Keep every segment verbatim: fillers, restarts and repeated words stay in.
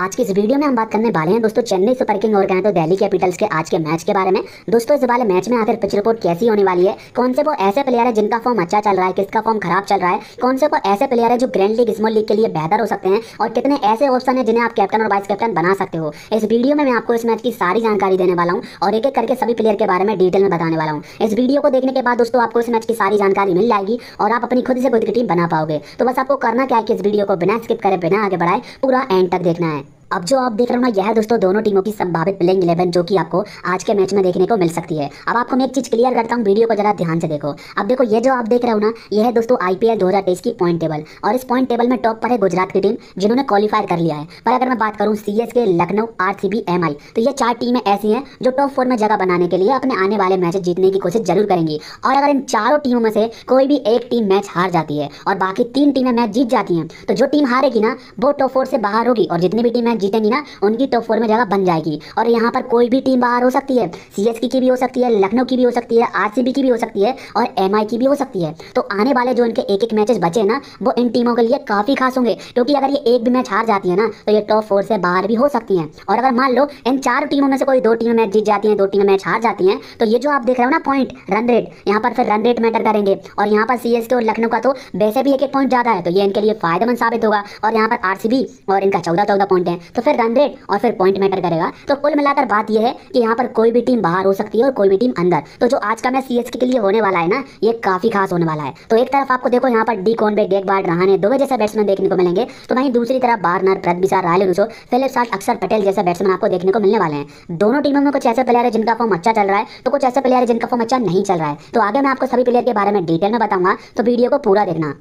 आज की इस वीडियो में हम बात करने वाले हैं दोस्तों चेन्नई सुपर किंग और कहें तो दिल्ली कैपिटल्स के आज के मैच के बारे में। दोस्तों इस वाले मैच में आखिर पिच रिपोर्ट कैसी होने वाली है, कौन से वो ऐसे प्लेयर है जिनका फॉर्म अच्छा चल रहा है, किसका फॉर्म खराब चल रहा है, कौन से वो ऐसे प्लेयर है जो ग्रैंड लीग स्मॉल लीग के लिए बेहतर हो सकते हैं और कितने ऐसे ऑप्शन है जिन्हें आप कैप्टन और वाइस कैप्टन बना सकते हो। इस वीडियो में मैं आपको इस मैच की सारी जानकारी देने वाला हूँ और एक एक करके सभी प्लेयर के बारे में डिटेल में बताने वाला हूँ। इस वीडियो को देखने के बाद दोस्तों आपको इस मैच की सारी जानकारी मिल जाएगी और आप अपनी खुद से खुद की टीम बना पाओगे। तो बस आपको करना क्या है कि इस वीडियो को बिना स्किप करे बिना आगे बढ़ाए पूरा एंड तक देखना है। अब जो आप देख रहे हो ना यह है दोस्तों दोनों टीमों की संभावित प्लेइंग इलेवन जो कि आपको आज के मैच में देखने को मिल सकती है। अब आपको मैं एक चीज़ क्लियर करता हूँ, वीडियो को जरा ध्यान से देखो। अब देखो ये जो आप देख रहे हो ना यह है दोस्तों आईपीएल दो हज़ार तेईस की पॉइंट टेबल और इस पॉइंट टेबल में टॉप पर है गुजरात की टीम जिन्होंने क्वालिफाई कर लिया है। पर अगर मैं बात करूँ सीएसके, लखनऊ, आरसीबी, एमआई तो ये चार टीमें ऐसी हैं जो टॉप फोर में जगह बनाने के लिए अपने आने वाले मैच जीतने की कोशिश जरूर करेंगी। और अगर इन चारों टीमों में से कोई भी एक टीम मैच हार जाती है और बाकी तीन टीमें मैच जीत जाती हैं तो जो टीम हारेगी ना वो टॉप फोर से बाहर होगी और जितनी भी टीमें जीतेंगी ना उनकी टॉप फोर में जगह बन जाएगी। और यहाँ पर कोई भी टीम बाहर हो सकती है, सीएसके की भी हो सकती है, लखनऊ की भी हो सकती है, आरसीबी की भी हो सकती है और एमआई की भी हो सकती है। तो आने वाले जो इनके एक एक मैचेस बचे ना वो इन टीमों के लिए काफी खास होंगे क्योंकि अगर ये एक भी मैच हार जाती है ना तो ये टॉप फोर से बाहर भी हो सकती है। और अगर मान लो इन चार टीमों में से कोई दो टीमें मैच जीत जाती है, दो टीमें मैच हार जाती है तो ये जो आप देख रहे हो ना पॉइंट रन रेट, यहाँ पर फिर रन रेट मैटर करेंगे। और यहाँ पर सीएसके और लखनऊ का तो वैसे भी एक एक पॉइंट ज्यादा है तो ये इनके लिए फायदेमंद साबित होगा। और यहाँ पर आरसीबी और इनका चौदह चौदह पॉइंट है तो फिर रन रेट और फिर पॉइंट मैटर करेगा। तो कुल मिलाकर बात यह है कि यहाँ पर कोई भी टीम बाहर हो सकती है और कोई भी टीम अंदर। तो जो आज का मैच सीएसके के लिए होने वाला है ना ये काफी खास होने वाला है। तो एक तरफ आपको देखो यहाँ पर डी कॉनवे, गायकवाड, रहाणे, दुबे जैसे बैट्समैन देखने को मिलेंगे तो वहीं दूसरी तरफ Warner, Prithvi Shaw, Rilee Rossouw, Philip Salt, Axar Patel जैसे बैट्समैन आपको देखने को मिलने वाले हैं। दोनों टीमों में कुछ ऐसे प्लेयर है जिनका फॉर्म अच्छा चल रहा है तो कुछ ऐसे प्लेयर है जिनका फॉर्म अच्छा नहीं चल रहा है। तो आगे मैं आपको सभी प्लेयर के बारे में डिटेल में बताऊंगा तो वीडियो को पूरा देखना।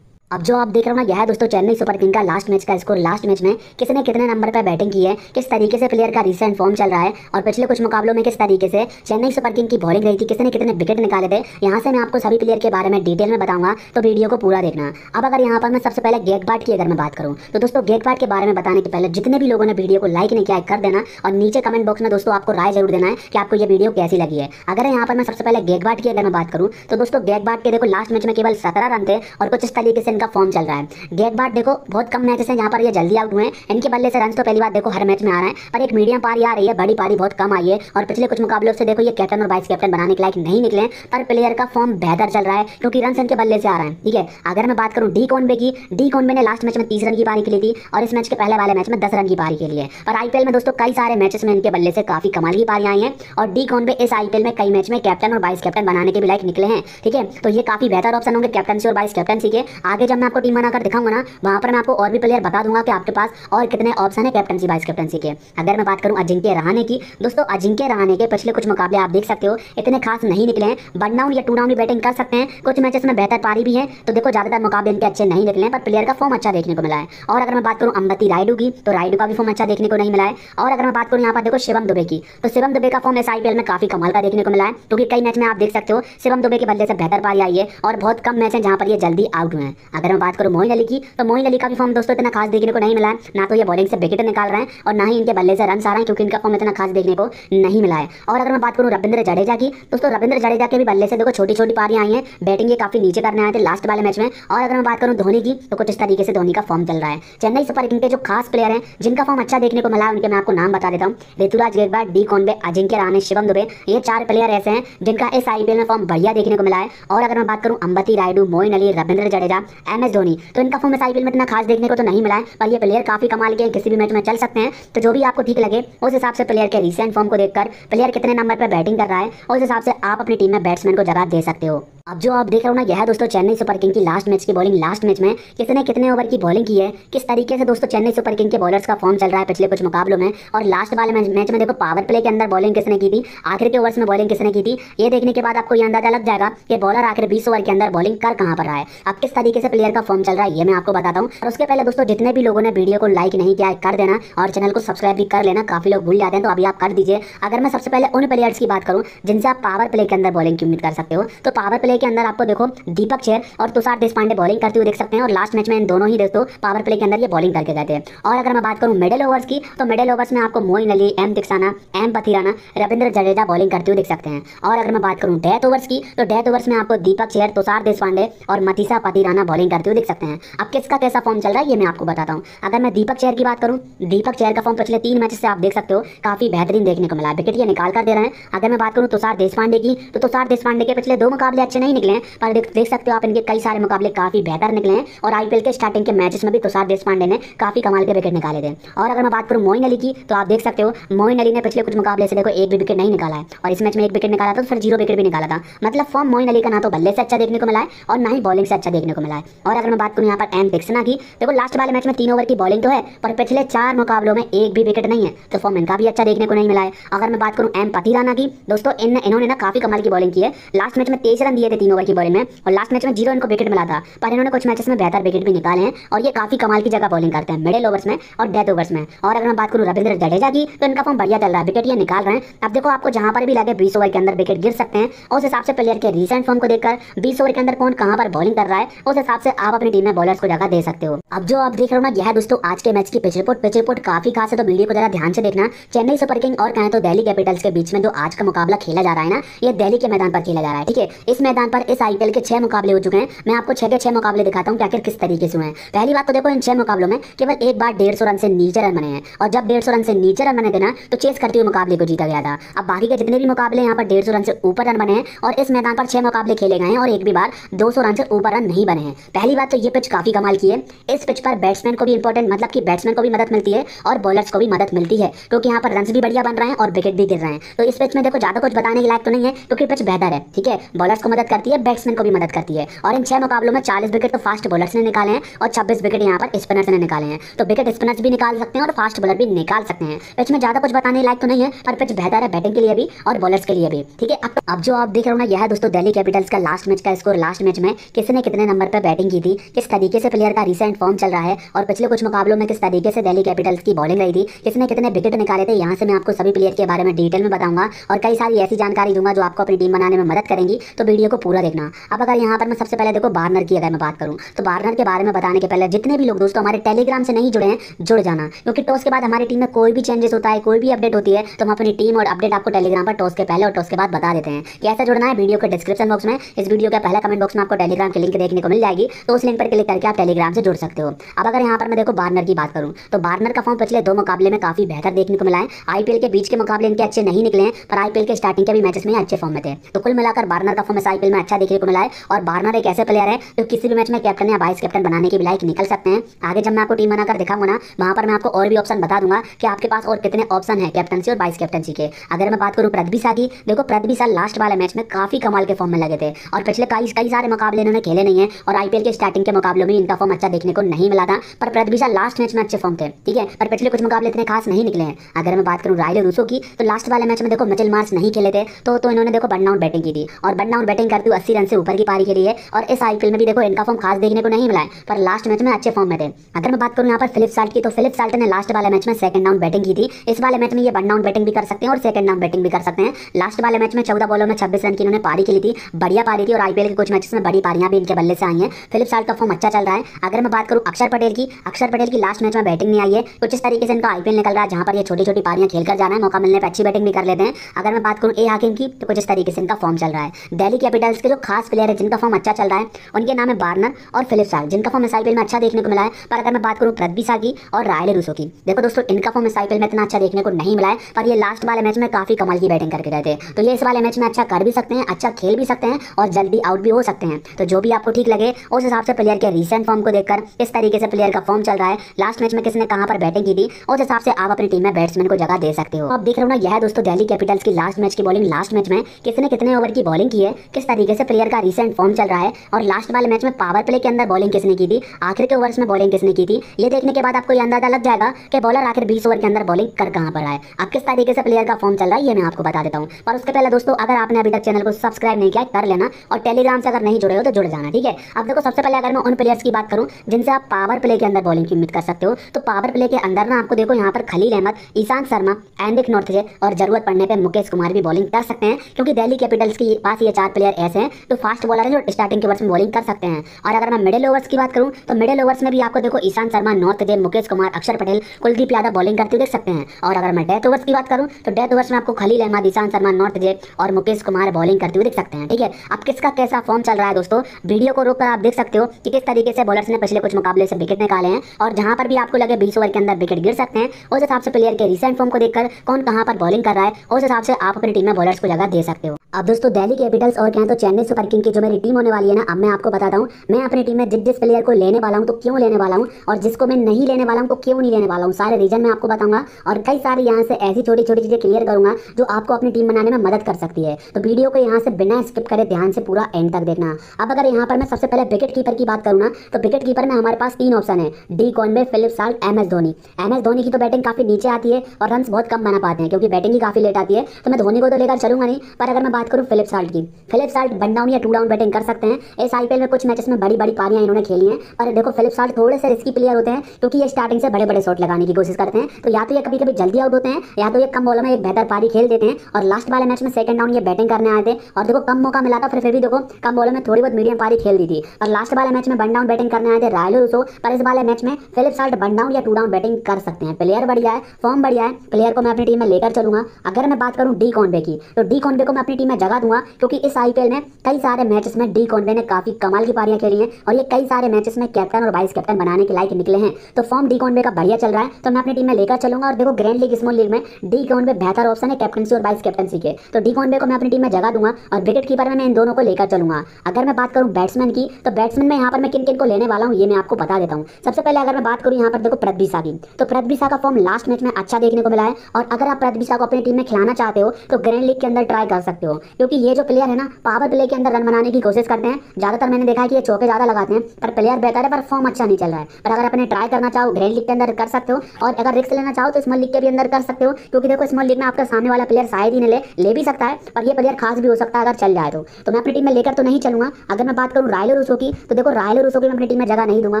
अब जो आप देख रहे हो ना यह है दोस्तों चेन्नई सुपर किंग का लास्ट मैच का स्कोर, लास्ट मैच में किसने कितने नंबर पर बैटिंग की है, किस तरीके से प्लेयर का रिसेंट फॉर्म चल रहा है और पिछले कुछ मुकाबलों में किस तरीके से चेन्नई सुपर किंग की बॉलिंग रही थी, किसने कितने विकेट निकाले थे। यहाँ से मैं आपको सभी प्लेयर के बारे में डिटेल में बताऊंगा तो वीडियो को पूरा देखना। अब अगर यहाँ पर मैं सबसे पहले गायकवाड की अगर मैं बात करूँ तो दोस्तों गायकवाड के बारे में बताने के पहले जितने भी लोगों ने वीडियो को लाइक नहीं किया कर देना और नीचे कमेंट बॉक्स में दोस्तों आपको राय जरूर देना है कि आपको ये वीडियो कैसी लगी है। अगर यहाँ पर मैं सबसे पहले गायकवाड की अगर मैं बात करूँ तो दोस्तों गायकवाड के देखो लास्ट मैच में केवल सत्रह रन थे और कुछ इस तरीके से का फॉर्म चल रहा है। गायकवाड देखो बहुत कम मैचेस हैं जहां पर ये जल्दी आउट हुए हैं, इनके बल्ले से रन तो पहली बार देखो हर मैच में आ रहा है पर एक मीडियम पारी आ रही है, बड़ी पारी बहुत कम आई है। और पिछले कुछ मुकाबलों से देखो ये कैप्टन और वाइस कैप्टन बनाने के लायक नहीं निकले पर प्लेयर का फॉर्म बेहतर चल रहा है क्योंकि रन इनके बल्ले से आ रहा है। ठीक है, अगर मैं बात करूँ डी कॉनवे की, डी कॉनवे ने लास्ट मैच में तीस रन की पारी खेली थी और इस मैच के पहले वाले मैच में दस रन की पारी खेली है। पर आईपीएल में दोस्तों कई सारे मैचेस में इनके बल्ले से काफी कमाल की पारी आई है और डी कॉनवे इस आईपीएल में कई मैच में कैप्टन और वाइस कैप्टन बनाने के भी लायक निकले हैं। ठीक है, तो ये काफी बेहतर ऑप्शन होंगे कैप्टनसी और वाइस कैप्टनसी के। आगे जब मैं आपको टीम बनाकर दिखाऊंगा ना वहाँ पर मैं आपको और भी प्लेयर बता दूंगा कि आपके पास और कितने ऑप्शन है कैप्टनसी वाइस कैप्टनसी के। अगर मैं बात करूं अजिंक्य रहाणे की, दोस्तों अजिंक्य रहाणे के पिछले कुछ मुकाबले आप देख सकते हो इतने खास नहीं निकले हैं, वन डाउन या टू डाउन की बैटिंग कर सकते हैं, कुछ मैचेस में बेहतर पारी भी है तो देखो ज्यादातर मुकाबले इनके अच्छे नहीं निकले पर प्लेयर का फॉर्म अच्छा देखने को मिला है। और अगर मैं बात करूँ अंबती रायडू की तो रायडू का भी फॉर्म अच्छा देखने को नहीं मिला है। और अगर मैं बात करूँ यहाँ पर देखो शिवम दुबे की तो शिवम दुबे का फॉर्म इस आईपीएल में काफी कमाल का देखने को मिला है क्योंकि कई मैच में आप देख सकते हो शिवम दुबे के बल्ले से बेहतर पारी आई है और बहुत कम मैच है जहाँ पर ये जल्दी आउट हुए हैं। अगर मैं बात करूँ मोइन अली की तो मोइन अली का भी फॉर्म दोस्तों इतना खास देखने को नहीं मिला है, ना तो ये बॉलिंग से विकेट निकाल रहे हैं और ना ही इनके बल्ले से रन आ रहे हैं क्योंकि इनका फॉर्म इतना खास देखने को नहीं मिला है। और अगर मैं बात करूँ रविंद्र जडेजा की दोस्तों रविंद्र जडेजा के भी बल्ले से देखो छोटी छोटी पारियां आई हैं, बैटिंग ये काफी नीचे करने आए थे लास्ट वाले मैच में। और अगर मैं बात करूँ धोनी की तो कुछ इस तरीके से धोनी का फॉर्म चल रहा है। चेन्नई सुपर किंग के जो खास प्लेयर हैं जिनका फॉर्म अच्छा देखने को मिला है उनके मैं आपको नाम बता देता हूँ, ऋतुराज गायकवाड, डी कॉनवे, अजिंक्य रहाणे, शिवम दुबे, ये चार प्लेयर ऐसे हैं जिनका इस आईपीएल में फॉर्म बढ़िया देखने को मिला है। और अगर मैं बात करूँ Ambati Rayudu, Moeen Ali, Ravindra Jadeja, MS Dhoni तो इनका फॉर्म इस आईपीएल में इतना खास देखने को तो नहीं मिला है पर ये प्लेयर काफी कमाल के किसी भी मैच में चल सकते हैं। तो जो भी आपको ठीक लगे उस हिसाब से प्लेयर के रिसेंट फॉर्म को देखकर प्लेयर कितने नंबर पर बैटिंग कर रहा है उस हिसाब से आप अपनी टीम में बैट्समैन को जगह दे सकते हो। अब जो आप देख रहे हो ना यह है दोस्तों चेन्नई सुपर किंग की लास्ट मैच की बॉलिंग, लास्ट मैच में किसने कितने ओवर की बॉलिंग की है, किस तरीके से दोस्तों चेन्नई सुपर किंग के बॉलर्स का फॉर्म चल रहा है पिछले कुछ मुकाबलों में। और लास्ट वाले मैच में देखो पावर प्ले के अंदर बॉलिंग किसने की थी, आखिर के ओवर्स में बॉलिंग किसने की थी, ये देखने के बाद आपको ये अंदाजा लग जाएगा कि बॉलर आखिर बीस ओवर के अंदर बॉलिंग कर कहाँ पर रहा है। अब किस तरीके से प्लेयर का फॉर्म चल रहा है ये मैं आपको बताता हूँ। और उसके पहले दोस्तों जितने भी लोगों ने वीडियो को लाइक नहीं किया कर देना और चैनल को सब्सक्राइब भी कर लेना, काफी लोग भूल जाते हैं तो अभी आप कर दीजिए। अगर मैं सबसे पहले उन प्लेयर्स की बात करूँ जिनसे आप पावर प्ले के अंदर बॉलिंग की उम्मीद कर सकते हो तो पावर प्ले के अंदर आपको देखो दीपक चहर और तुषार देशपांडे बॉलिंग करते हुए देख सकते हैं और लास्ट मैच में इन दोनों ही दोस्तों पावर प्ले के अंदर ये बॉलिंग करके गए थे। और अगर मैं बात करूँ मिडिल ओवर्स की तो मिडिल ओवर्स में आपको Moin Ali, M Theekshana, M Pathirana, Ravindra Jadeja bowling करते हुए देख सकते हैं। और अगर मैं बात करूँ डेथ ओवर्स की तो डेथ ओवर्स में आपको दीपक चहर, तुषार देशपांडे और मथीशा पथिराना बॉलिंग करते हुए देख सकते हैं। अब किसका कैसा फॉर्म चल रहा है ये मैं आपको बताता हूँ। अगर मैं दीपक चहर की बात करूँ, दीपक चहर का फॉर्म पिछले तीन मैच से आप देख सकते हो काफी बेहतरीन देखने को मिला, विकेट ये निकाल कर दे रहे हैं। अगर मैं बात करूँ तुषार देशपांडे की तो तुषार देशपांडे के पिछले दो मुकाबले अच्छे नहीं निकले हैं, पर देख सकते हो आप इनके कई सारे मुकाबले काफी बेहतर निकले हैं और आईपीएल के स्टार्टिंग के मैचेस में भी तुषार देशपांडे ने काफी कमाल के विकेट निकाले थे। और अगर मैं बात करूँ मोइन अली की तो आप देख सकते हो मोइन अली ने पिछले कुछ मुकाबले से देखो एक भी विकेट नहीं निकाला है और इस मैच में एक विकेट निकाला था तो फिर जीरो विकेट भी निकाला था। मतलब फॉर्म मोइन अली का ना तो बल्ले से अच्छा देखने को मिला है और ना ही बॉलिंग से अच्छा देखने को मिला है। और अगर मैं बात करूँ यहाँ पर एम दिक्साना की, देखो लास्ट वाले मैच में तीन ओवर की बॉलिंग तो है पर पिछले चार मुकाबलों में एक भी विकेट नहीं है तो फॉर्म इनका भी अच्छा देखने को नहीं मिला है। अगर मैं बात करूँ एम पथिराना की, दोस्तों इन इन्होंने ना काफी कमाल की बॉलिंग की है, लास्ट मैच में तेईस रन दिए थे तीन ओवर की बॉलिंग में और लास्ट मैच में जीरो इनको विकेट मिला था पर इन्होंने कुछ मैचेस में बेहतर विकेट भी निकाले हैं और ये काफी कमाल की जगह बॉलिंग करते हैं मिडिल ओवर्स में और डेथ ओवर्स में। और अगर मैं बात करूँ रविंद्र जडेजा की तो इनका फॉर्म बढ़िया चल रहा है, विकेट ये निकाल रहे हैं। अब देखो आपको जहां पर भी लगे बीस ओवर के अंदर विकेट गिर सकते हैं, उस हिसाब से प्लेयर के रिसेंट फॉर्म को देखकर बीस ओवर के अंदर कौन कहाँ पर बॉलिंग कर रहा है उस हिसाब से आप अपनी टीम में बॉलर्स को जगह दे सकते हो। अब जो आप देख रहे हो ना यह दोस्तों आज के मैच की पिच रिपोर्ट पिच रिपोर्ट काफी खास है तो वीडियो को जरा ध्यान से देखना। चेन्नई सुपर किंग और कहें तो दिल्ली कैपिटल्स के बीच में जो आज का मुकाबला खेला जा रहा है ना ये दिल्ली के मैदान पर खेला जा रहा है, ठीक है। इस मैदान पर इस आईपीएल के छह मुकाबले हो चुके हैं, मैं आपको छह के छह मुकाबले दिखाता हूँ आखिर किस तरीके से हुए हैं। पहली बात तो देखो इन छह मुकाबलों में केवल एक बार डेढ़ सौ रन से नीचे रन बने हैं और जब डेढ़ सौ रन से नीचे रन बने थे ना तो चेस करते हुए मुकाबले को जीता गया था। अब बाकी के जितने भी मुकाबले यहाँ पर डेढ़ सौ रन से ऊपर रन बने हैं और इस मैदान पर छह मुकाबले खेले गए हैं और एक भी बार दो सौ रन से ऊपर रन नहीं बने हैं। पहली बात तो ये पिच काफी कमाल की है, इस पिच पर बैट्समैन को भी इंपॉर्टेंट मतलब कि बैट्समैन को भी मदद मिलती है और बॉलर्स को भी मदद मिलती है क्योंकि यहाँ पर रन भी बढ़िया बन रहे हैं और विकेट भी गिर रहे हैं। तो इस पिच में देखो ज्यादा कुछ बताने के लायक तो नहीं है क्योंकि पिच बेहतर है, ठीक है, बॉलर्स को मदद करती है, बैट्समैन को भी मदद करती है। और इन छह मुकाबलों में चालीस विकेट तो फास्ट बॉलर्स ने निकाले हैं और छब्बीस विकेट यहाँ पर स्पिनर्स ने निकाले हैं, तो विकेट स्पिनर्स भी निकाल सकते हैं और फास्ट बॉलर भी निकाल सकते हैं। पिच में ज्यादा कुछ बताने लायक तो नहीं है पर पिच बेहतर है बैटिंग के लिए भी और बॉलर्स के लिए भी, ठीक है। अब जो आप देख रहे हो ना यह दोस्तों दिल्ली कैपिटल्स का लास्ट मैच का स्कोर, लास्ट मैच में किसने कितने नंबर पर बैटिंग की थी, किस तरीके से प्लेयर का रिसेंट फॉर्म चल रहा है और पिछले कुछ मुकाबलों में किस तरीके से दिल्ली कैपिटल्स की बॉलिंग रही थी, किसने कितने विकेट निकाले थे, यहाँ से मैं आपको सभी प्लेयर के बारे में डिटेल में बताऊंगा और कई सारी ऐसी जानकारी दूंगा जो आपको अपनी टीम बनाने में मदद करेंगी, तो वीडियो को पूरा देखना। अब अगर यहाँ पर मैं सबसे पहले देखो वार्नर की अगर मैं बात करूँ तो वार्नर के बारे में बताने के पहले जितने भी लोग दोस्तों हमारे टेलीग्राम से नहीं जुड़े हैं जुड़ जाना क्योंकि टॉस के बाद हमारी टीम में कोई भी चेंजेस होता है, कोई भी अपडेट होती है तो हम अपनी टीम और अपडेट आपको टेलीग्राम पर टॉस के पहले और टॉस के बाद बता देते हैं। कैसे जुड़ना है वीडियो के डिस्क्रिप्शन बॉक्स में, इस वीडियो के पहले कमेंट बॉक्स में आपको टेलीग्राम की लिंक देखने को मिल जाएगी तो उस लिंक पर क्लिक करके आप टेलीग्राम से जुड़ सकते हो। अब अगर यहाँ पर मैं देखो वार्नर की बात करूँ तो वार्नर का फॉर्म पिछले दो मुकाबले में काफी बेहतर देखने को मिला है। आईपीएल के बीच के मुकाबले इनके अच्छे नहीं निकले हैं पर आईपीएल के स्टार्टिंग के भी मैचेस में अच्छे फॉर्म में थे, तो कुल मिलाकर वार्नर का फॉर्म इस आईपीएल में अच्छा देखने को मिला है। और वार्नर एक ऐसे प्लेयर है जो किसी भी मैच में कैप्टन या वाइस कैप्टन बनाने के लायक निकल सकते हैं। आगे जब मैं आपको टीम बनाकर दिखाऊंगा ना वहाँ पर मैं आपको और भी ऑप्शन बता दूंगा कि आपके पास और कितने ऑप्शन है कैप्टनसी और वाइस कैप्टनसी के। अगर मैं बात करूँ पृथ्वी शाह की, देखो पृथ्वी शाह लास्ट वाले मैच में काफी कमाल के फॉर्म में लगे थे और पिछले कई कई सारे मुकाबले इन्होंने खेले नहीं है और आईपीएल के स्टार्टिंग के मुकाबलों में इनका फॉर्म अच्छा देखने को नहीं मिला था पर पृथ्वी शाह लास्ट मैच में अच्छे फॉर्म थे, ठीक है, पर पिछले कुछ मुकाबले इतने खास नहीं निकले हैं। अगर मैं बात करूँ रिले रोसो की तो लास्ट वाले मैच में देखो मिचेल मार्श नहीं खेले थे तो तो इन्होंने देखो बन डाउन बैटिंग की थी और बन डाउन बैटिंग करते हुए अस्सी रन से ऊपर की पारी खेली है और इस आईपीएल में भी देखो इनका फॉर्म खास देखने को नहीं मिला है पर लास्ट मैच में अच्छे फॉर्म में थे। अगर मैं बात करूँ यहाँ पर फिलिप साल्ट की तो फिलिप साल्ट ने लास्ट वाले मैच में सेकंड डाउन बैटिंग की थी, इस वाले मैच में ये बन डाउन बैटिंग भी कर सकते हैं और सेकंड डाउन बैटिंग भी कर सकते हैं। लास्ट वाले मैच में चौदह बॉलों में छब्बीस रन की इन्होंने पारी खेली थी, बढ़िया पारी थी और आईपीएल के कुछ मैचेस में बड़ी पारियां भी इनके बल्ले से आई हैं। फिलिप साल्ट का फॉर्म अच्छा चल रहा है। अगर मैं बात करूँ अक्षर पटेल की, अक्षर पटेल की लास्ट मैच में बैटिंग नहीं आई है, कुछ इस तरीके से इनका आईपीएल निकल रहा है जहाँ पर ये छोटी छोटी पारियां खेलकर जाना है, मौका मिलने पर अच्छी बैटिंग भी कर लेते हैं। अगर मैं बात करूँ ए हाकिम की तो कुछ इस तरीके से इनका फॉर्म चल रहा है। दिल्ली कैपिटल्स के जो खास प्लेयर है जिनका फॉर्म अच्छा चल रहा है उनके नाम है वार्नर और फिलिप साल्ट जिनका फॉर्म इस आईपीएल में अच्छा देखने को मिला है। पर अगर मैं बात करूँ पृथ्वी शाह की और रिले रोसो की, देखो दोस्तों इनका फॉर्म इस आईपीएल में इतना अच्छा देखने को नहीं मिला है पर ये लास्ट वाले मैच में काफी कमाल की बैटिंग करके गए थे, तो ये इस वाले मैच में अच्छा कर भी सकते हैं, अच्छा खेल भी सकते हैं और जल्दी आउट भी हो सकते हैं। तो जो भी आपको ठीक लगे उस हिसाब से प्लेयर के रिसेंट फॉर्म को देखकर इस तरीके से प्लेयर का फॉर्म चल रहा है, लास्ट मैच में किसने कहाँ पर बैटिंग की थी उस हिसाब से आप अपनी टीम में बैट्समैन को जगह दे सकते हो। आप देख रहे हो ना यह दोस्तों दिल्ली कैपिटल्स की लास्ट मैच की बॉलिंग, लास्ट मैच में किसने कितने ओवर की बॉलिंग की है, किस तरीके से प्लेयर का रिसेंट फॉर्म चल रहा है और लास्ट वाले मैच में पावर प्ले के अंदर बॉलिंग किसने की थी, आखिर के ओवर्स में बॉलिंग किसने की थी। ये देखने के बाद आपको यह अंदाजा लग जाएगा कि बॉलर आखिर बीस ओवर के अंदर बॉलिंग कर कहाँ पर आए। अब किस तरीके से प्लेयर का फॉर्म चल रहा है ये मैं आपको बता देता हूँ, पर उसके पहले दोस्तों अगर आपने अभी तक चैनल को सब्सक्राइब नहीं किया कर लेना और टेलीग्राम से अगर नहीं जुड़े हो तो जुड़ जाना, ठीक है। अब देखो सबसे पहले अगर मैं उन प्लेयर्स की बात करूँ जिनसे आप पावर प्ले के अंदर बॉलिंग की उम्मीद कर सकते हो तो पावर प्ले के अंदर ना आपको देखो यहाँ पर खलील अहमद, ईशान शर्मा, एनरिक नॉर्टजे और जरूरत पड़ने पर मुकेश कुमार भी बॉलिंग कर सकते हैं क्योंकि दिल्ली कैपिटल्स के पास ये चार प्लेयर ऐसे हैं जो फास्ट बॉलर हैं जो स्टार्टिंग के ओवर्स में बॉलिंग कर सकते हैं। और अगर मैं मिडिल ओवर्स की बात करूं तो मिडिल ओवर्स में भी आपको देखो ईशान शर्मा, नॉर्थजे, मुकेश कुमार, अक्षर पटेल, कुलदीप यादव बॉलिंग करते हुए देख सकते हैं। और अगर मैं डेथ ओवर्स की बात करूँ तो डेथ ओवर्स में आपको खलील अहमद, ईशान शर्मा, नॉर्थजे और मुकेश कुमार बॉलिंग करते हुए देख सकते हैं। ठीक है, अब किसका कैसा फॉर्म चल रहा है दोस्तों, वीडियो को रोक कर आप देख सकते हो कि किस तरीके से बॉलर्स ने पिछले कुछ मुकाबले से विकेट निकाले हैं। और जहाँ पर भी आपको लगे बीस ओवर के अंदर विकेट गिर सकते हैं, उस हिसाब से प्लेयर के रिसेंट फॉर्म को देखकर कौन कहाँ पर बॉलिंग कर रहा है उस हिसाब से आप अपनी टीम में बॉलर्स को जगह दे सकते हो। अब दोस्तों दिल्ली कैपिटल्स और कहें तो चेन्नई सुपर किंग की जो मेरी टीम होने वाली है ना, अब मैं आपको बताता हूँ मैं अपनी टीम में जिस जिस प्लेयर को लेने वाला हूँ तो क्यों लेने वाला हूँ और जिसको मैं नहीं लेने वाला हूँ तो क्यों नहीं लेने वाला हूँ, सारे रीजन मैं आपको बताऊंगा और कई सारी यहाँ से ऐसी छोटी छोटी चीज़ें क्लियर करूंगा जो आपको अपनी टीम बनाने में मदद कर सकती है। तो वीडियो को यहाँ से बिना स्किप करे ध्यान से पूरा एंड तक देखना। अब अगर यहाँ पर मैं सबसे पहले विकेट कीपर की बात करूँ ना तो विकेट कीपर में हमारे पास तीन ऑप्शन है, D Conway, Philip Salt, M S Dhoni. M S Dhoni की तो बैटिंग काफ़ी नीचे आती है और रन बहुत कम बना पाते हैं क्योंकि बैटिंग ही काफ़ी लेट आती है, तो मैं धोनी को तो लेकर चलूंगा नहीं। पर अगर मैं बात करूं फिलिप साल्ट की, फिलिप साल्ट वन डाउन या टू डाउन बैटिंग कर सकते हैं। इस आईपीएल में कुछ मैचेस में बड़ी बड़ी पारियां इन्होंने खेली हैं। पर देखो फिलिप साल्ट थोड़े से रिस्की प्लेयर होते हैं क्योंकि ये स्टार्टिंग से बड़े बड़े शॉट लगाने की कोशिश करते हैं, तो या तो ये कभी कभी जल्दी आउट होते हैं या तो ये कम बॉलर में एक बेहतर पारी खेल देते हैं। और लास्ट वाले मैच में सेकंड डाउन ये बैटिंग करने आए थे और देखो कम मौका मिला था, फिर फिर भी देखो कम बॉलर में थोड़ी बहुत मीडियम पारी खेल दी थी। और लास्ट वाले मैच में वन डाउन बैटिंग करने आए थे रायले रोसो, पर इस वाले मैच में फिलिप साल्ट वन डाउन या टू डाउन बैटिंग कर सकते हैं। प्लेयर बढ़िया है, फॉर्म बढ़िया है, प्लेयर को मैं अपनी टीम में लेकर चलूंगा। अगर मैं बात करूँ डी कॉनवे की तो डी कॉनवे को मैं अपनी टीम में जगह दूंगा क्योंकि इस आईपीएल में कई सारे मैचेस में डी कॉनवे ने काफी कमाल की पारियां खेली हैं और ये कई सारे मैचेस में कैप्टन और वाइस कैप्टन बनाने के लायक निकले हैं। तो फॉर्म डी कॉनवे का बढ़िया चल रहा है तो मैं अपनी टीम में लेकर चलूंगा। और देखो ग्रैंड लीग, स्मॉल लीग में डी कॉनवे बेहतर ऑप्शन है कैप्टनसी और वाइस कैप्टनसी के, तो डी कॉनवे को मैं अपनी टीम में जगह दूंगा और विकेट कीपर में मैं इन दोनों को लेकर चलूंगा। अगर मैं बात करूँ बैट्समैन की तो बैट्समैन में यहाँ पर मैं किन किन को लेने वाला हूँ ये मैं आपको बता देता हूँ। सबसे पहले अगर मैं बात करूँ यहाँ पर देखो पृथ्वी शाह की, तो पृथ्वी शाह का फॉर्म लास्ट मैच में अच्छा देखने को मिला है और अगर आप पृथ्वी शाह को अपनी टीम में खिलाना चाहते हो तो ग्रैंड लीग के अंदर ट्राई कर सकते हो क्योंकि ये जो प्लेयर है ना पावर प्ले के अंदर रन बनाने की कोशिश करते हैं। ज्यादातर मैंने देखा है कि ये चौके ज्यादा लगाते हैं, पर प्लेयर बेहतर है पर फॉर्म अच्छा नहीं चल रहा है। पर अगर अपने ट्राई करना चाहो ग्रैंड लीग के अंदर कर सकते हो और अगर रिस्क लेना चाहो तो स्मॉल लीग के भी अंदर कर सकते हो क्योंकि देखो स्मॉल लीग में आपका सामने वाला प्लेयर शायद ही ले ले भी सकता है और ये प्लेयर खास भी हो सकता है अगर चल जाए तो। तो मैं अपनी टीम में लेकर तो नहीं चलूंगा। अगर मैं बात करूँ रायले रोसो की तो देखो रायले रोसो की मैं अपनी टीम में जगह नहीं दूंगा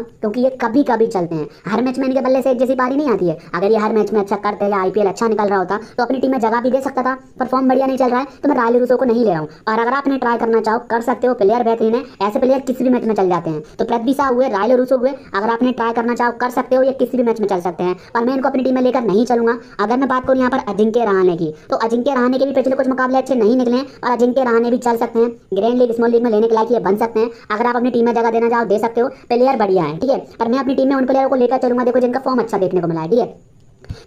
क्योंकि ये कभी कभी चलते हैं, हर मैच में इनके बल्ले से एक जैसी पारी नहीं आती है। अगर ये हर मैच में अच्छा करते हैं या आईपीएल अच्छा निकल रहा होता तो अपनी टीम में जगह भी दे सकता था, पर फॉर्म बढ़िया नहीं चल रहा है तो मैं रायले रोसो को नहीं ले रहा हूँ। और अगर आपने ट्राई करना चाहो कर सकते हो, प्लेयर बेहतरीन है, ऐसे प्लेयर किसी भी मैच में चल जाते हैं। तो पृथ्वी शाह हुए, रायले रोसो हुए, अगर आपने ट्राई करना चाहो कर सकते हो, ये किसी भी मैच में चल सकते हैं पर मैं इनको अपनी टीम में लेकर नहीं चलूंगा। अगर मैं बात करूँ यहाँ पर अजिंक्य रहाणे की तो अजिंक्य रहाणे के भी पिछले कुछ मुकाबले अच्छे नहीं निकले और अजिंक्य रहाणे भी चल सकते हैं, ग्रैंड लीग स्मॉल लीग में लेने के लायक ये बन सकते हैं। अगर आप अपनी टीम में जगह देना चाहो दे सकते हो, प्लेयर बढ़िया है, ठीक है, पर मैं अपनी टीम में उन प्लेयर को लेकर चलूंगा देखो जिनका फॉर्म अच्छा देखने को मिला है, ठीक है।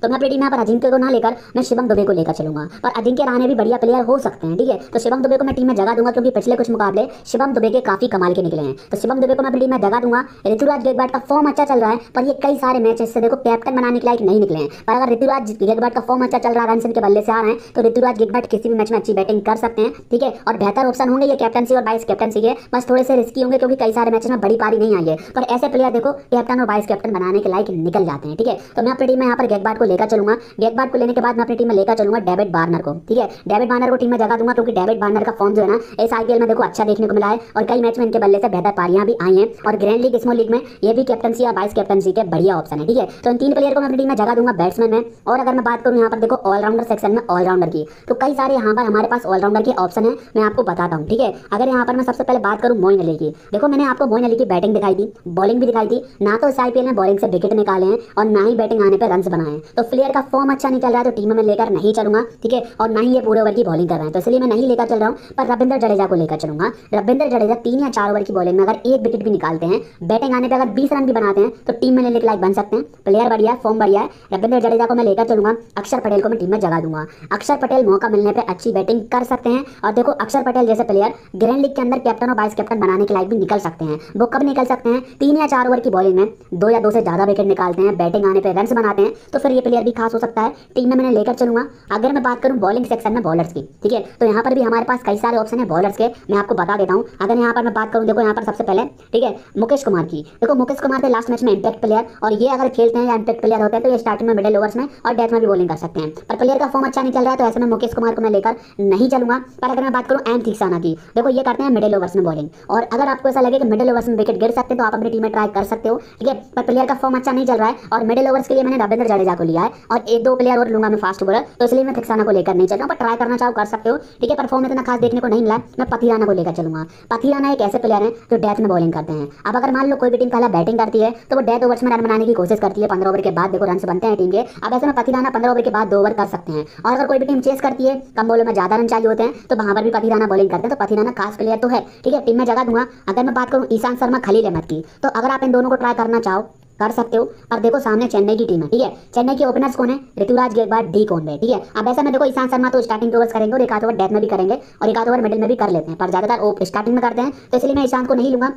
तो मैं अपनी टीम यहाँ पर अजिंक्य को ना लेकर मैं शिवम दुबे को लेकर चलूंगा, पर अजिंक्य रहाणे भी बढ़िया प्लेयर हो सकते हैं, ठीक है। तो शिवम दुबे को मैं टीम में जगह दूंगा क्योंकि पिछले कुछ मुकाबले शिवम दुबे के काफी कमाल के निकले हैं, तो शिवम दुबे को मैं अपनी टीम में जगह दूंगा। ऋतुराज गायकवाड का फॉर्म अच्छा चल रहा है पर ये कई सारे मैचेस से देखो कैप्टन बनाने के लायक नहीं निकले हैं। पर अगर ऋतुराज गायकवाड का फॉर्म अच्छा चल रहा है, रन के बल्ले से आ रहे हैं, तो ऋतुराज गायकवाड किसी भी मैच में अच्छी बैटिंग कर सकते हैं, ठीक है। और बेहतर ऑप्शन होंगे ये कैप्टनसी और वाइस कैप्टनसी के, बस थोड़े से रिस्की होंगे क्योंकि कई सारे मैचेस में बड़ी पारी नहीं आई है, पर ऐसे प्लेयर देखो कैप्टन और वाइस कैप्टन बनाने के लायक निकल जाते हैं, ठीक है। तो मैं अपनी टीम में यहाँ पर गायकवाड को लेकर चलूंगा। गायकवाड को लेने के बाद मैं अपनी टीम में लेकर चलूंगा डेविड वार्नर को, ठीक है। डेविड वार्नर को टीम में जगह दूंगा क्योंकि डेविड वार्नर का फॉर्म जो है ना इस आईपीएल में देखो अच्छा देखने को मिला है और कई मैच में इनके बल्ले से बेहतर पारियां भी आई हैं और ग्रैंड लीग स्मॉल लीग में ये भी कैप्टनसी या वाइस कैप्टनसी के बढ़िया ऑप्शन है, ठीक है। तो इन तीन प्लेयर को मैं अपनी टीम में जगह दूंगा बैट्समैन में। और अगर मैं बात करूँ यहाँ पर देखो ऑलराउंडर सेक्शन में ऑलराउंडर की तो कई सारे यहाँ पर हमारे पास ऑलराउंडर के ऑप्शन है, मैं आपको बताता हूँ, ठीक है। अगर यहाँ पर मैं सबसे पहले बात करूँ मोइन अली की, देखो मैंने आपको मोइन अली की बैटिंग दिखाई थी, बॉलिंग भी दिखाई थी ना, तो इस आईपीएल में बॉलिंग से विकेट निकाले हैं और ना ही बैटिंग आने पर रन बनाए, तो प्लेयर का फॉर्म अच्छा निकल रहा है तो टीम में लेकर नहीं चलूंगा, ठीक है। और ना ही ये पूरे ओवर की बॉलिंग कर रहे हैं तो इसलिए मैं नहीं लेकर चल रहा हूँ। पर रविंद्र जडेजा को लेकर चलूंगा। रविंद्र जडेजा तीन या चार ओवर की बॉलिंग में अगर एक विकेट भी निकालते हैं, बैटिंग आने पर अगर बीस रन भी बनाते हैं तो टीम में लेने के लायक बन सकते हैं, प्लेयर बढ़िया है, फॉर्म बढ़िया है। रविंद्र जडेजा को मैं लेकर चलूंगा। अक्षर पटेल को मैं टीम में जगह दूंगा। अक्षर पटेल मौका मिलने पर अच्छी बैटिंग कर सकते हैं और देखो अक्षर पटेल जैसे प्लेयर ग्रैंड लीग के अंदर कैप्टन और वाइस कैप्टन बनाने के लायक भी निकल सकते हैं। वो कब निकल सकते हैं, तीन या चार ओवर की बॉलिंग में दो या दो से ज्यादा विकेट निकालते हैं, बैटिंग आने पर रन बनाते हैं, तो फिर ये प्लेयर भी खास हो सकता है, टीम में मैंने लेकर चलूंगा। अगर मैं बात करूं बॉलिंग सेक्शन में बॉलर्स की, ठीक है, तो यहाँ पर भी हमारे पास कई सारे ऑप्शन है बॉलर्स के, मैं आपको बता देता हूं। अगर यहाँ पर मैं बात करूं देखो यहाँ पर सबसे पहले, ठीक है, मुकेश कुमार की, देखो मुकेश कुमार थे लास्ट मैच में इंपैक्ट प्लेयर और ये अगर खेलते हैं या इंपैक्ट प्लेयर होते हैं तो ये स्टार्टिंग में मिडिल ओवर्स में और डेथ में भी बॉलिंग कर सकते हैं, पर प्लेयर का फॉर्म अच्छा नहीं चल रहा है तो ऐसे में मुकेश कुमार को मैं लेकर नहीं चलूंगा। पर अगर मैं बात करूँ एम थिक्साना की, देखो ये करते हैं मिडिल ओवर्स में बॉलिंग और अगर आपको ऐसा लगे कि मिडिल ओवर्स में विकेट गिर सकते हैं तो आप अपनी टीम में ट्राई कर सकते हो, ठीक है, पर प्लेयर का फॉर्म अच्छा नहीं चल रहा है और मिडिल ओवर्स के लिए मैंने रविंद्र जडेजा को लिया है और एक दो प्लेयर और लूंगा मैं फास्ट बॉलर, तो इसलिए मैं थिक्साना को लेकर नहीं चल रहा हूँ। पर ट्राई करना चाहो कर सकते हो, ठीक है। परफॉर्म इतना खास देखने को नहीं मिला, मैं पथिराना को लेकर चलूंगा। पथिराना एक ऐसे प्लेयर है जो डेथ में बॉलिंग करते हैं। अब अगर मान लो कोई भी टीम पहला बैटिंग करती है तो वो डेथ ओवर्स में रन बनाने की कोशिश करती है, पंद्रह ओवर के बाद देखो रन बनते हैं टीम के। अब ऐसे में पथिराना पंद्रह ओवर के बाद दो ओवर कर सकते हैं। और अगर कोई भी टीम चेस करती है, कम बॉलों में ज्यादा रन चाहिए होते हैं, तो वहां पर भी पथिराना बॉलिंग करते हैं। तो पथिराना खास प्लेयर तो है, ठीक है, टीम में जगह दूंगा। अगर मैं बात करूँ ईशान शर्मा खलील अहमद की, तो अगर आप इन दोनों को ट्राई करना चाहो कर सकते हो। और देखो सामने चेन्नई की टीम है, ठीक है। चेन्नई के ओपनर्स कौन है? ऋतुराज गायकवाड़, डी कॉनवे, ठीक है। अब ऐसा में देखो ईशान शर्मा तो स्टार्टिंग ओवर्स करेंगे और एक आध ओवर डेथ में भी करेंगे और एक आध ओवर मिडिल में भी कर लेते हैं, पर ज्यादातर स्टार्टिंग में करते हैं, तो इसलिए मैं ईशान को नहीं लूंगा।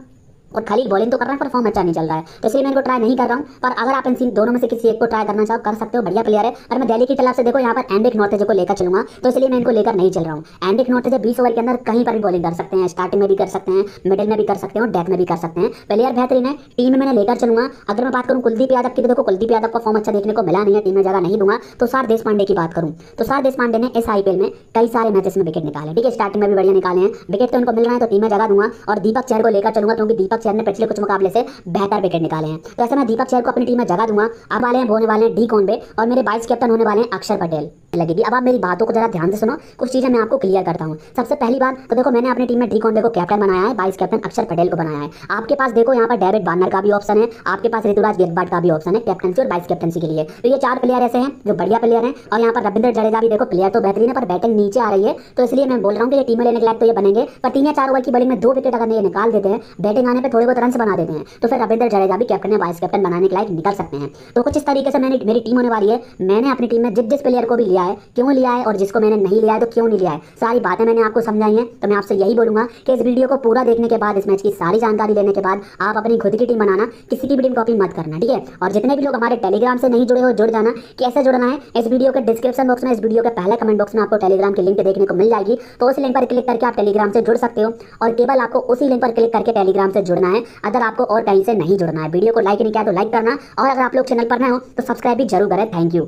और खलील बॉलिंग तो कर रहा है, परफॉर्म अच्छा नहीं चल रहा है, तो इसलिए मैं इनको ट्राई नहीं कर रहा हूँ। पर अगर आप इन दोनों में से किसी एक को ट्राई करना चाहो कर सकते हो, बढ़िया प्लेयर है। और मैं दिल्ली की तरफ से देखो यहाँ पर एनरिक नॉर्टजे को लेकर चलूंगा, तो इसलिए मैं इनको लेकर नहीं चल रहा हूँ। एनरिक नॉर्टजे बीस ओवर के अंदर कहीं पर भी बॉलिंग कर सकते हैं, स्टार्टिंग में भी कर सकते हैं, मिडिल में भी कर सकते हैं और डेथ में भी कर सकते हैं। प्लेयर बेहतरीन है, टीम में मैंने लेकर चलूंगा। अगर मैं बात करूँ कुलदीप यादव की, देखो कुलदीप यादव का फॉर्म अच्छा देखने को मिला नहीं है, टीम में जगह नहीं दूंगा। तुषार देशपांडे की बात करूँ, तुषार देशपांडे ने इस आईपीएल में कई सारे मैचेस में विकेट निकाले, ठीक है, स्टार्टिंग में भी बढ़िया निकाले हैं, विकेट तो उनको मिल रहा है, तो टीम में जगह दूंगा। और दीपक चहर को लेकर चलूंगा, क्योंकि दीपक चहर ने पिछले कुछ मुकाबले से बेहतर विकेट निकाले हैं, तो ऐसे मैं दीपक चहर को अपनी टीम में जगह दूंगा। अब वाले हैं होने वाले हैं डी कॉनवे और मेरे वाइस कैप्टन होने वाले हैं अक्षर पटेल लगेगी। अब आप मेरी बातों को जरा ध्यान से सुनो, कुछ चीजें मैं आपको क्लियर करता हूँ। सबसे पहली बात तो देखो मैंने अपनी टीम में डी कॉनवे को कैप्टन बनाया है, वाइस कैप्टन अक्षर पटेल को बनाया है। आपके पास देखो यहाँ पर डेविड वार्नर का भी ऑप्शन है, आपके पास ऋतुराज गायकवाड़ का भी ऑप्शन है कैप्टनसी और वाइस कैप्टनसी के लिए। तो ये चार प्लेयर ऐसे हैं जो बढ़िया प्लेयर हैं। और यहाँ पर रविंद्र जडेजा भी देखो प्लेयर तो बेहतरीन है, पर बैटिंग नीचे आ रही है, तो इसलिए मैं बोल रहा हूँ कि टीम में लेने के लायक तो ये बनेंगे, पर तीन या चार ओवर की बॉलिंग में दो विकेट अगर ये निकाल देते हैं, बैटिंग आने पर थोड़े बहुत रन बना देते हैं, तो फिर रविंद्र जडेजा भी कैप्टन या वाइस कैप्टन बनाने के लायक निकल सकते हैं। तो कुछ इस तरीके से मैंने मेरी टीम होने वाली है। मैंने अपनी टीम में जिस जिस प्लेयर को भी लिया है, क्यों लिया है, और जिसको मैंने नहीं लिया है तो क्यों नहीं लिया है, सारी बातें मैंने आपको समझाई हैं। तो मैं आपसे यही बोलूंगा कि इस वीडियो को पूरा देखने के बाद, इस मैच की सारी जानकारी लेने के बाद आप अपनी खुद की टीम बनाना, किसी की भी टीम कॉपी मत करना, ठीक है। और जितने भी लोग हमारे टेलीग्राम से नहीं जुड़े हो जुड़ जाना। कैसे जुड़ना है, इस वीडियो के डिस्क्रिप्शन बॉक्स में, इस वीडियो के पहले कमेंट बॉक्स में आपको टेलीग्राम की लिंक देखने को मिल जाएगी, तो उस लिंक पर क्लिक करके आप टेलीग्राम से जुड़ सकते हो। और केवल आपको उसी लिंक पर क्लिक करके टेलीग्राम से जुड़ना है, अगर आपको और कहीं से नहीं जुड़ना है। वीडियो को लाइक नहीं किया तो लाइक करना, और अगर आप लोग चैनल पर नए हो तो सब्सक्राइब भी जरूर करें। Thank you.